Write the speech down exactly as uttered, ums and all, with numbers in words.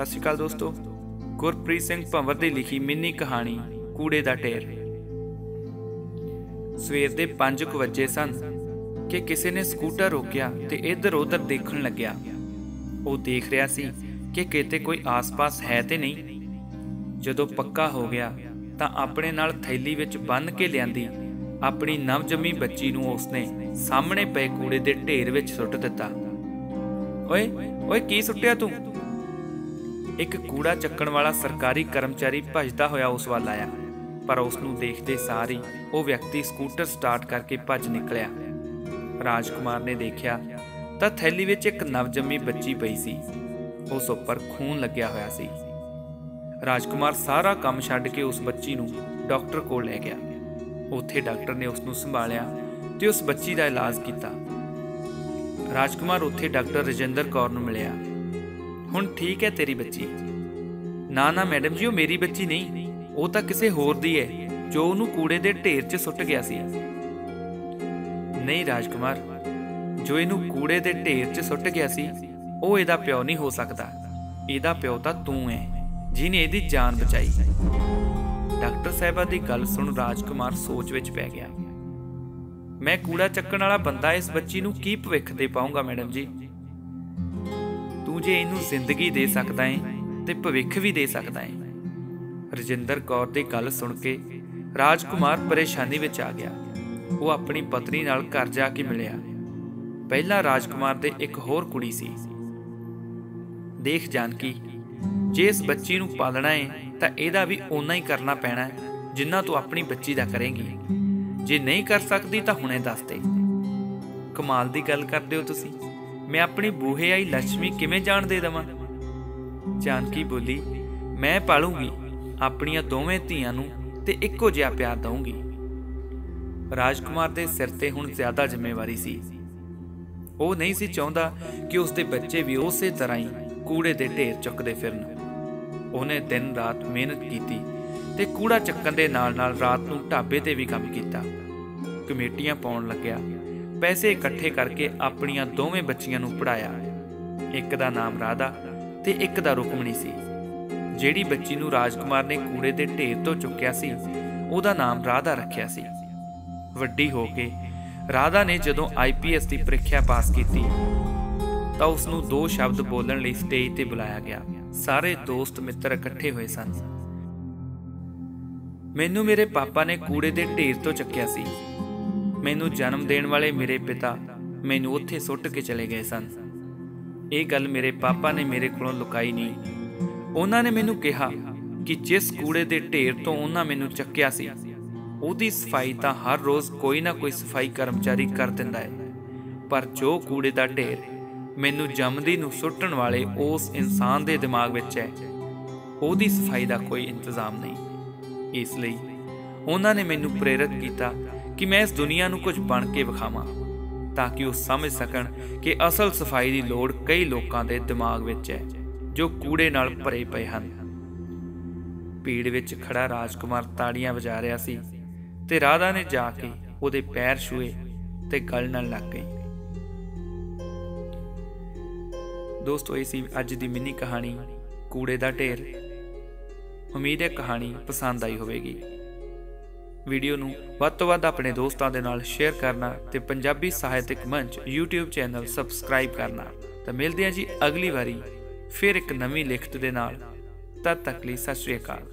सत श्री अकाल दोस्तों, गुरप्रीत सिंह पंवरदी लिखी मिनी कहानी कूड़े दा ढेर। सवेर दे पांच क वजे सन कि किसी ने स्कूटर रोकिया ते इधर उधर देखण लग्या। वो देख रहा सी कि किते कोई आस-पास है ते नहीं। जदों पक्का हो गया तां अपने नाल थैली विच बन्न के लियांदी अपनी नवजमी बच्ची नूं उसने सामने पए कूड़े दे ढेर विच सुट दिता। ओए ओए की सुटिया तू? एक कूड़ा चक्कण वाला सरकारी कर्मचारी भजदा होया उस वाल आया, पर उसनूं देखदे सार ही वो व्यक्ति स्कूटर स्टार्ट करके भज निकलिया। राजकुमार ने देखा तो थैली विच एक नवजमी बच्ची पई सी, उस उपर खून लग्या होया सी। राजकुमार सारा काम छड्ड के उस बच्ची नूं डॉक्टर कोल ले गया। उत्थे डॉक्टर ने उसनूं संभालिया ते उस बच्ची दा इलाज कीता। राजकुमार उत्थे डॉक्टर राजिंदर कौर नूं मिलिया। हुण ठीक है तेरी बच्ची? ना ना मैडम जी, वो मेरी बच्ची नहीं, वो तो किसी होर दी है जो उहनूं कूड़े दे ढेर 'च सुट गया सी। नहीं राजकुमार, जो इनू कूड़े दे ढेर 'च सुट गया सी वो इहदा प्यो नहीं हो सकता। इहदा प्यो तां तू है जिने इहदी जान बचाई। डॉक्टर साहिबा दी गल सुन राजकुमार सोच विच पै गया। मैं कूड़ा चक्कण वाला बंदा इस बच्ची नूं की भविख दे पाऊंगा मैडम जी? तू जे इनू जिंदगी दे सकदा है ते भविख भी दे सकदा है। राजिंदर कौर दी गल सुन के राजकुमार परेशानी विच आ गया। वो अपनी पत्नी नाल घर जाके मिलिया। पहला राजकुमार दे एक होर कुड़ी सी। देख जानकी, जे इस बच्ची नूं पालना है तां इहदा भी ओना ही करना पैना है जिन्ना तू अपनी बच्ची दा करेंगी। जे नहीं कर सकदी तां हुणे दस दे। कमाल दी गल करदे हो तुसीं, मैं अपनी बूहे आई लक्ष्मी किवें जाण दे देवां? जानकी बोली, मैं पालूंगी अपणियां दोवें धीआं नूं ते इक्को जिहा प्यार दऊंगी। राजकुमार दे सिर ते हुण ज़्यादा जिम्मेवारी सी। वो नहीं सी चाहुंदा कि उसके बच्चे भी उसे तरह ही कूड़े दे ढेर चुकदे फिरन। उन्हें दिन रात मेहनत कीती ते कूड़ा चक्कण दे नाल नाल रात नूं ढाबे ते भी काम कीता। कमेटियां पाउण लग्या, पैसे इकट्ठे करके अपणियां दोवें बच्चियां नूं पढ़ाया। एक दा नाम राधा ते एक दा रुकमणी सी। जिहड़ी बच्ची नूं राजकुमार ने कूड़े दे ढेर तो चुक्या सी उहदा नाम राधा रखिया सी। ਵੱਡੀ ਹੋ ਕੇ ਰਾਧਾ ਨੇ ਜਦੋਂ ਆਈ ਪੀ ਐਸ ਦੀ ਪ੍ਰੀਖਿਆ ਪਾਸ ਕੀਤੀ ਤਾਂ ਉਸ ਨੂੰ ਦੋ ਸ਼ਬਦ ਬੋਲਣ ਲਈ ਸਟੇਜ ਤੇ ਬੁਲਾਇਆ ਗਿਆ। ਸਾਰੇ ਦੋਸਤ ਮਿੱਤਰ ਇਕੱਠੇ ਹੋਏ ਸਨ। ਮੈਨੂੰ ਮੇਰੇ ਪਾਪਾ ਨੇ ਕੂੜੇ ਦੇ ਢੇਰ ਤੋਂ ਚੱਕਿਆ ਸੀ। ਮੈਨੂੰ ਜਨਮ ਦੇਣ ਵਾਲੇ ਮੇਰੇ ਪਿਤਾ ਮੈਨੂੰ ਉੱਥੇ ਸੁੱਟ ਕੇ ਚਲੇ ਗਏ ਸਨ। ਇਹ ਗੱਲ ਮੇਰੇ ਪਾਪਾ ਨੇ ਮੇਰੇ ਕੋਲੋਂ ਲੁਕਾਈ ਨਹੀਂ। ਉਹਨਾਂ ਨੇ ਮੈਨੂੰ ਕਿਹਾ ਕਿ ਜਿਸ ਕੂੜੇ ਦੇ ਢੇਰ ਤੋਂ ਉਹਨਾਂ ਮੈਨੂੰ ਚੱਕਿਆ ਸੀ ਉਹਦੀ ਸਫਾਈ ਤਾਂ ਹਰ ਰੋਜ਼ ਕੋਈ ਨਾ ਕੋਈ ਸਫਾਈ ਕਰਮਚਾਰੀ ਕਰ ਦਿੰਦਾ ਹੈ, ਪਰ ਜੋ ਕੂੜੇ ਦਾ ਢੇਰ ਮੈਨੂੰ ਜੰਮਦੀ ਨੂੰ ਸੁੱਟਣ ਵਾਲੇ ਉਸ ਇਨਸਾਨ ਦੇ ਦਿਮਾਗ ਵਿੱਚ ਹੈ ਉਹਦੀ ਸਫਾਈ ਦਾ ਕੋਈ ਇੰਤਜ਼ਾਮ ਨਹੀਂ। ਇਸ ਲਈ ਉਹਨਾਂ ਨੇ ਮੈਨੂੰ ਪ੍ਰੇਰਿਤ ਕੀਤਾ ਕਿ ਮੈਂ ਇਸ ਦੁਨੀਆ ਨੂੰ ਕੁਝ ਬਣ ਕੇ ਵਿਖਾਵਾਂ ਤਾਂ ਕਿ ਉਹ ਸਮਝ ਸਕਣ ਕਿ ਅਸਲ ਸਫਾਈ ਦੀ ਲੋੜ ਕਈ ਲੋਕਾਂ ਦੇ ਦਿਮਾਗ ਵਿੱਚ ਹੈ ਜੋ ਕੂੜੇ ਨਾਲ ਭਰੇ ਪਏ ਹਨ। ਭੀੜ ਵਿੱਚ ਖੜਾ ਰਾਜਕੁਮਾਰ ਤਾੜੀਆਂ ਵਜਾ ਰਿਹਾ ਸੀ ते राधा ने जाके उहदे पैर छूए ते गल नाल लग गई। दोस्तों ये सी अज दी मिनी कहानी कूड़े दा ढेर। उम्मीद है कहानी पसंद आई होवेगी। वीडियो नूं वध तों वध अपने दोस्तां दे नाल शेयर करना ते पंजाबी साहित्यिक मंच यूट्यूब चैनल सबसक्राइब करना। तो मिलदे आ जी अगली वारी फिर एक नवीं लिखत दे नाल। तद तक लई सत श्री अकाल।